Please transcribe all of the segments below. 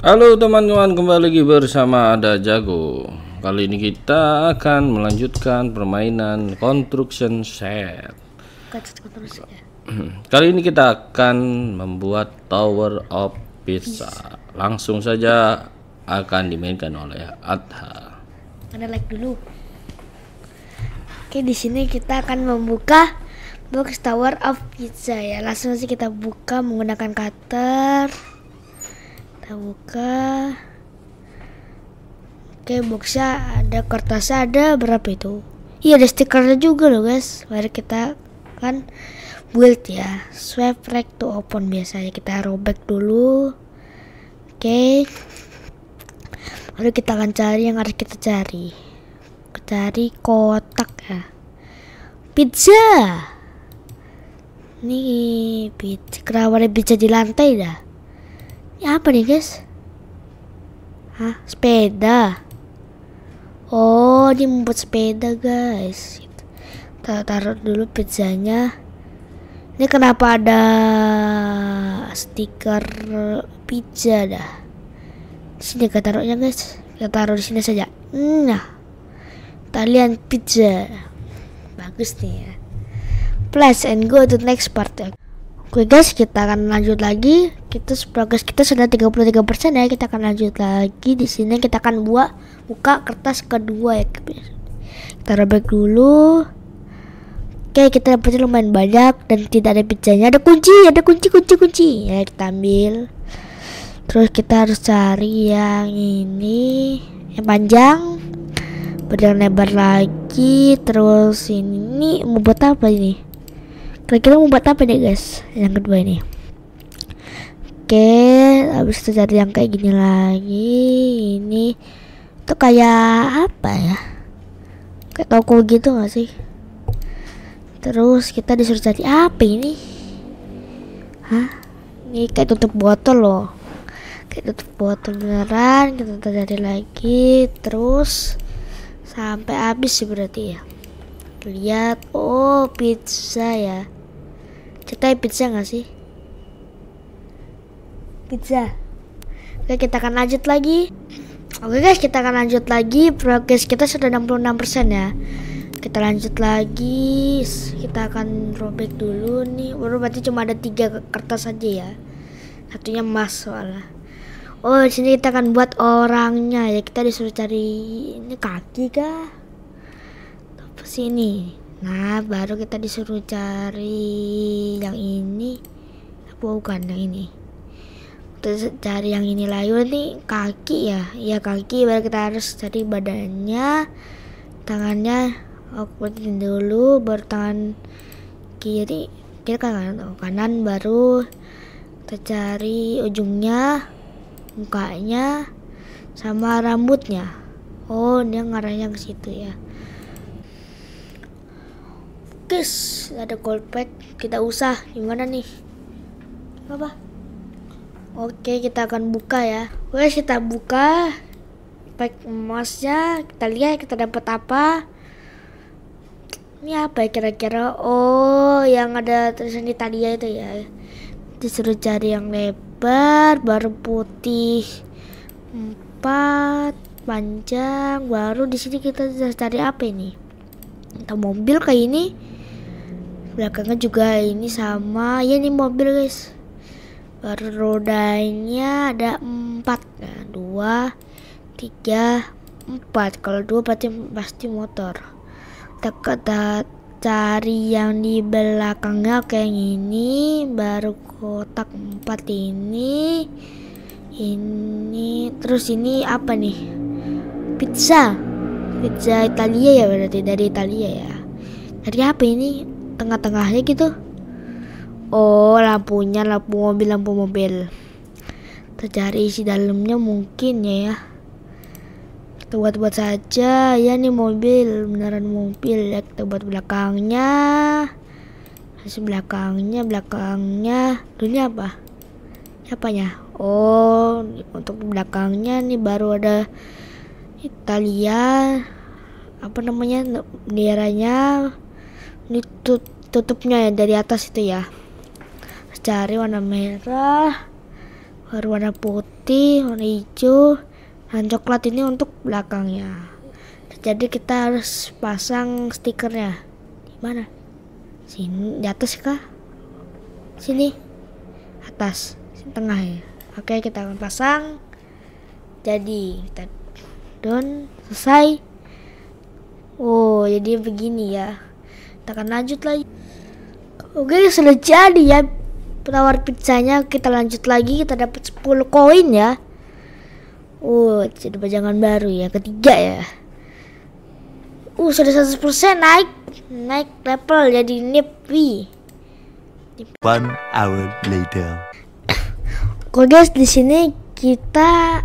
Halo teman-teman, kembali lagi bersama Adha Jago. Kali ini kita akan melanjutkan permainan Construction Set. Kali ini kita akan membuat Tower of Pisa. Langsung saja akan dimainkan oleh Adha. Ada like dulu. Oke, di sini kita akan membuka box Tower of Pisa ya. Langsung saja kita buka menggunakan cutter. Buka, oke, boxnya ada, kertasnya ada, berapa itu? Iya, ada stikernya juga loh guys. Mari kita kan build ya, swipe right to open. Biasanya kita robek dulu. Oke, lalu kita akan cari yang harus kita cari. Kotak ya, pizza. Nih pizza, kenapa ada pizza di lantai dah? Ya, apa nih guys? Hah, sepeda. Oh, dia membuat sepeda guys. Kita taruh dulu pizzanya. Ini kenapa ada stiker pizza dah? Di sini kita taruhnya guys. Kita taruh di sini saja. Nah, talian pizza. Bagus nih ya. Plus and go to next part. Oke guys, kita akan lanjut lagi. Kita progres kita sudah 33% ya. Kita akan lanjut lagi. Di sini kita akan buka kertas kedua ya. Kita robek dulu. Oke, kita dapetin lumayan banyak dan tidak ada pizzanya. Ada kunci, kunci. Ya, kita ambil. Terus kita harus cari yang ini, yang panjang, berjalan lebar lagi. Terus ini mau buat apa ini? Kira-kira mau buat apa deh guys? Yang kedua ini. Oke, habis itu cari yang kayak gini lagi. Ini tuh kayak apa ya? Kayak toko gitu gak sih? Terus kita disuruh cari apa ini? Hah? Ini kayak tutup botol loh. Kayak tutup botol beneran. Kita cari lagi. Terus sampai habis sih berarti ya. Lihat, oh pizza ya. Ceritanya pizza gak sih? Pizza. Oke, kita akan lanjut lagi. Oke guys, kita akan lanjut lagi. Progres kita sudah 66% ya. Kita lanjut lagi. Kita akan robek dulu nih. Berarti cuma ada 3 kertas aja ya. Satunya emas soalnya. Oh, di sini kita akan buat orangnya ya. Kita disuruh cari ini kaki kah? Sini. Nah, baru kita disuruh cari yang ini. Bukan yang ini. Terus cari yang ini lagi nih, kaki ya. Iya, kaki. Baru kita harus cari badannya, tangannya. Aku putin dulu baru tangan kiri. Kiri kanan, kanan baru kita cari ujungnya, mukanya sama rambutnya. Oh, dia ngarahnya ke situ ya. Guys, ada gold pack, kita usah gimana nih? Apa? Oke, kita akan buka ya. Guys, kita buka pack emasnya, kita lihat kita dapat apa. Ini apa ya kira-kira? Oh, yang ada tulisan Italia itu ya. Disuruh cari yang lebar, baru putih 4, panjang, baru di sini kita cari apa ini? Kita mobil kayak ini. Belakangnya juga ini sama ya, ini mobil guys. Baru rodanya ada 4. Nah, 2, 3, 4. Kalau 2 pasti motor. Kita cari yang di belakangnya kayak ini. Baru kotak 4 ini. Ini terus ini apa nih? Pizza. Pizza Italia ya, berarti dari Italia ya. Dari apa ini? Tengah-tengahnya gitu. Oh, lampunya, lampu mobil. Kita cari isi dalamnya mungkin ya. Kita buat saja ya, nih mobil, beneran mobil ya. Kita buat belakangnya. Masih belakangnya. Dunia apa? Apanya? Oh, untuk belakangnya nih baru ada Italia. Apa namanya? Benderanya. Ini tutupnya ya, dari atas itu ya. Cari warna merah, baru warna putih. putih, warna hijau, dan coklat ini untuk belakangnya. Jadi kita harus pasang stikernya. Di mana? Sini, di atas kah? Sini, atas, sini, tengah ya. Oke, kita akan pasang. Jadi kita down, selesai. Oh, jadi begini ya. Kita akan lanjut lagi. Oke, sudah jadi ya Tower Pizzanya. Kita lanjut lagi, kita dapat 10 koin ya. Jadi pajangan baru ya, ketiga ya. Sudah 100% naik level jadi Nippy. 1 hour later. Oke guys, di sini kita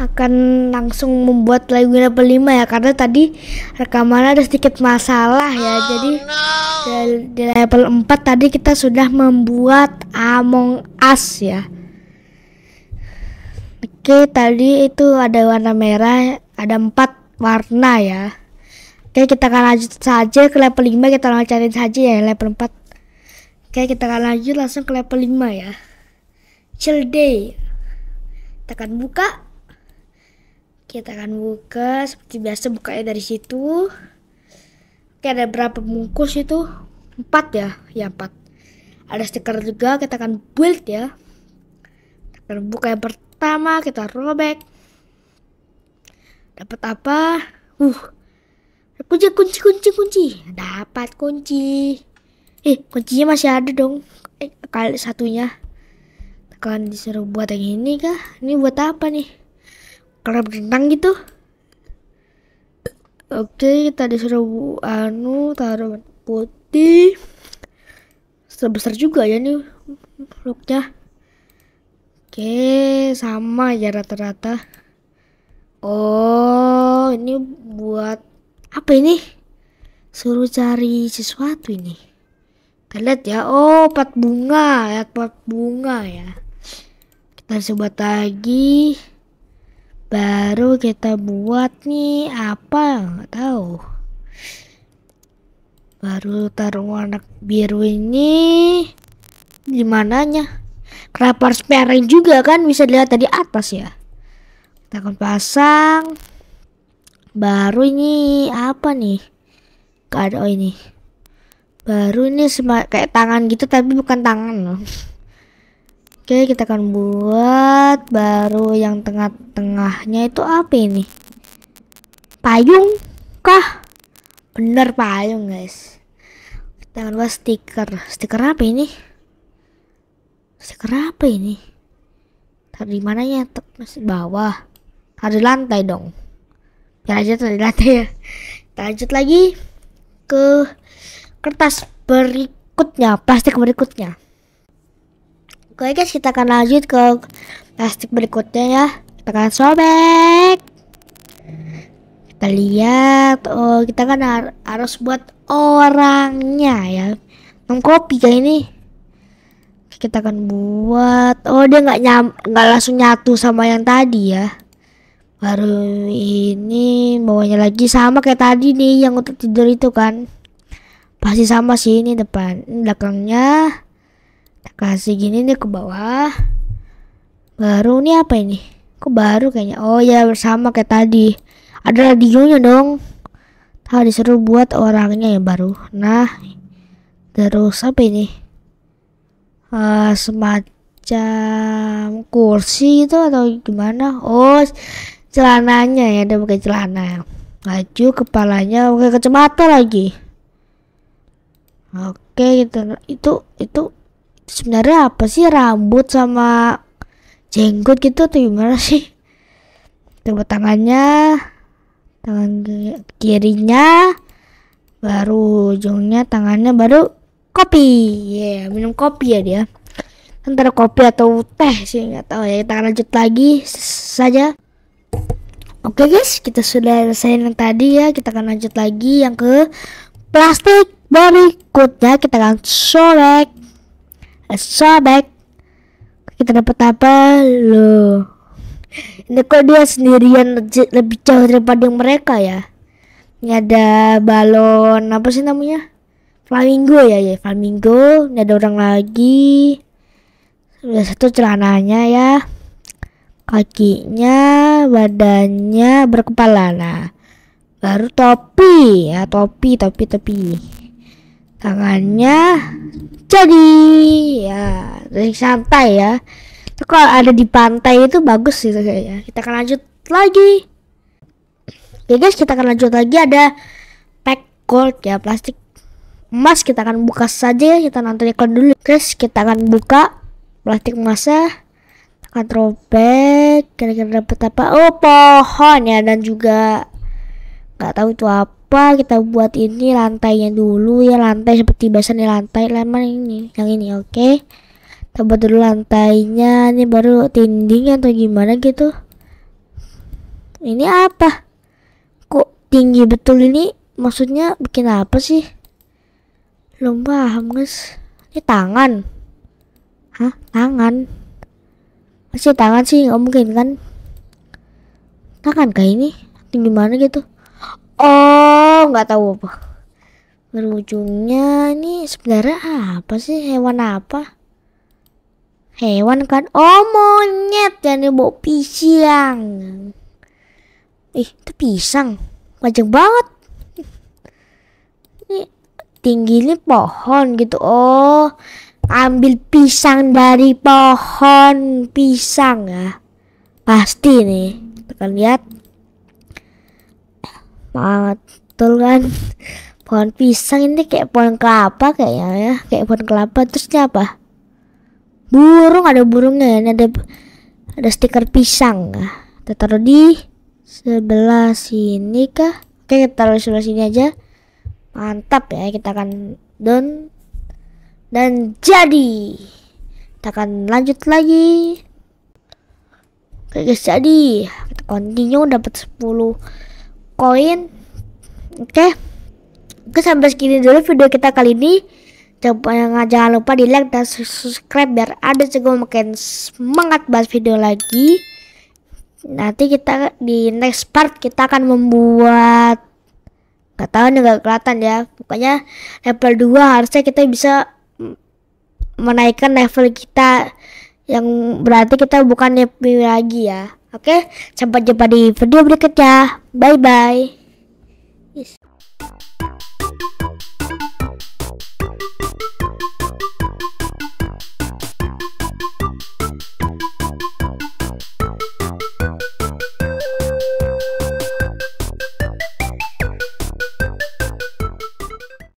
akan langsung membuat lagu level 5 ya, karena tadi rekamannya ada sedikit masalah ya. Jadi di level 4 tadi kita sudah membuat Among Us ya. Oke, tadi itu ada warna merah, ada 4 warna ya. Oke, kita akan lanjut saja ke level 5, kita langsung cari saja ya level 4. Oke, kita akan lanjut langsung ke level 5 ya. Chill Day. Kita akan buka. Seperti biasa bukanya dari situ. Oke, ada berapa bungkus itu? 4 ya? Ya, 4. Ada stiker juga, kita akan build ya. Kita akan buka yang pertama, kita robek. Dapat apa? Kunci. Dapat kunci. Kuncinya masih ada dong. Kali satunya. Tekan disuruh buat yang ini kah? Ini buat apa nih? Kolam renang gitu. Oke, kita disuruh taruh putih. Sebesar juga ya nih looknya. Oke, sama ya rata-rata. Ini buat apa ini? Suruh cari sesuatu ini. Kita lihat ya. Pot bunga, lihat pot bunga ya. Kita coba lagi. Baru kita buat nih apa, nggak tahu. Baru taruh warna biru ini. Di mananya? Kenapa harus merah juga kan? Bisa dilihat dari atas ya. Kita akan pasang. Baru ini apa nih? Gak ada ini. Baru ini kayak tangan gitu tapi bukan tangan loh. Oke, kita akan buat baru yang tengah-tengahnya itu apa ini? Payung kah? Bener payung guys. Kita akan buat stiker. Stiker apa ini? Tadi mananya? Masih bawah. Tadi lantai dong. Biar aja tadi lantai ya. Kita lanjut lagi ke kertas berikutnya, plastik berikutnya. Oke guys, kita akan lanjut ke plastik berikutnya ya. Kita akan sobek. Kita lihat. Kita kan harus buat orangnya ya. Kopi kayak ini. Kita akan buat. Dia nggak langsung nyatu sama yang tadi ya. Baru ini bawahnya lagi sama kayak tadi nih yang untuk tidur itu kan. Pasti sama sih, ini depan, ini belakangnya. Kasih gini nih ke bawah. Baru ini apa ini? Kok baru kayaknya? Ya bersama kayak tadi. Ada radionya dong. Disuruh buat orangnya ya baru. Nah, terus apa ini? Semacam kursi itu atau gimana? Celananya ya, ada pakai celana. Baju, kepalanya pakai kacamata lagi. Oke, itu sebenarnya apa sih, rambut sama jenggot gitu atau gimana sih? Coba tangannya, tangan kirinya, baru ujungnya tangannya, baru kopi. Minum kopi ya dia. Antara kopi atau teh sih nggak tahu ya. Kita lanjut lagi saja. Oke guys, kita sudah selesai yang tadi ya. Kita akan lanjut lagi yang ke plastik berikutnya. Kita akan sobek. Kita dapat apa loh? Ini kok dia sendirian lebih jauh daripada mereka ya. Ini ada balon, apa sih namanya? Flamingo ya, flamingo. Ini ada orang lagi. Sudah satu celananya ya. kakinya, badannya berkepala. Nah, baru topi ya, topi. Tangannya jadi ya, dari santai ya. Itu kalau ada di pantai itu bagus gitu kayaknya. Kita akan lanjut lagi. Oke guys, kita akan lanjut lagi, ada pack gold ya, plastik emas. Kita akan buka saja, kita nanti record dulu guys. Kita akan buka plastik emasnya, akan robek, kira-kira dapat apa? Oh, pohon ya, dan juga nggak tahu itu apa. Kita buat ini lantainya dulu ya, lantai seperti biasa nih, lantai lemar ini yang ini. Oke, kita buat dulu lantainya, ini baru dinding atau gimana gitu. Ini apa kok tinggi betul ini, maksudnya bikin apa sih? Belum paham guys. Ini tangan, hah? Tangan masih tangan sih, nggak mungkin kan tangan kayak ini gimana gitu. Oh, nggak tahu apa berujungnya. Ini sebenarnya apa sih, hewan apa? Hewan kan? Oh, monyet ya, nih bau pisang. Ih, itu pisang panjang banget. Ini tinggi, ini pohon gitu. Oh, ambil pisang dari pohon pisang ya, pasti nih. Kita lihat banget betul kan, pohon pisang ini kayak pohon kelapa kayaknya ya, kayak pohon kelapa. Terusnya apa? Burung, ada burungnya. Ini ada stiker pisang. Nah, kita taruh di sebelah sini kah? Oke, kita taruh sebelah sini aja, mantap ya. Kita akan down dan jadi kita akan lanjut lagi. Oke guys, jadi kita continue, dapat 10 koin. Oke, sampai segini dulu video kita kali ini. Jangan lupa di like dan subscribe biar Adha Jago makin semangat bahas video lagi. Nanti kita di next part kita akan membuat, gak tau nih, gak kelihatan ya, pokoknya level 2 harusnya kita bisa menaikkan level kita, yang berarti kita bukan newbie lagi ya. Oke, sampai jumpa di video berikutnya. Bye-bye.